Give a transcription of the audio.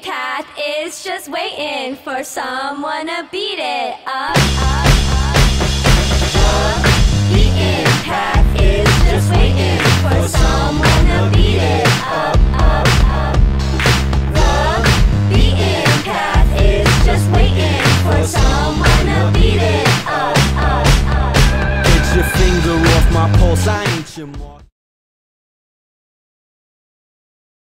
Cat is just waiting for someone to beat it up, up. Beating cat is just waiting for someone to beat it up, up, up. The beating cat is just waiting for someone to beat it up, up, up. Get your finger off my pulse, I ain't your mark.